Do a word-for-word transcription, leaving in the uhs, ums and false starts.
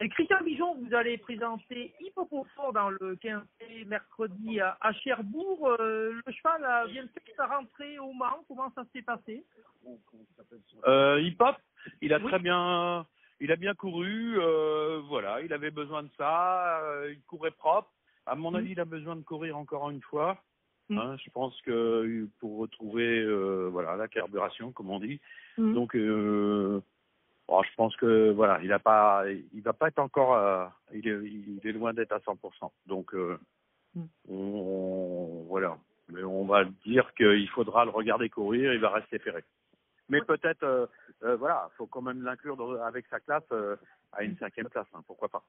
Et Christian Bigeon, vous allez présenter Hip Hop Haufor dans le quinze mai, mercredi à, à Cherbourg. Euh, le cheval a, vient de faire sa rentrée au Mans. Comment ça s'est passé? euh, Hip Hop, il a oui. très bien, il a bien couru. Euh, voilà, il avait besoin de ça. Euh, il courait propre. À mon mmh. avis, il a besoin de courir encore une fois. Mmh. Hein, je pense que pour retrouver euh, voilà la carburation, comme on dit. Mmh. Donc euh, Alors, je pense que voilà, il a pas, il va pas être encore, euh, il, est, il est loin d'être à cent pour cent. Donc, euh, mm. on, on, voilà, mais on va dire qu'il faudra le regarder courir, il va rester ferré. Mais oui. peut-être, euh, euh, voilà, faut quand même l'inclure dans, avec sa classe euh, à une cinquième place, hein, pourquoi pas.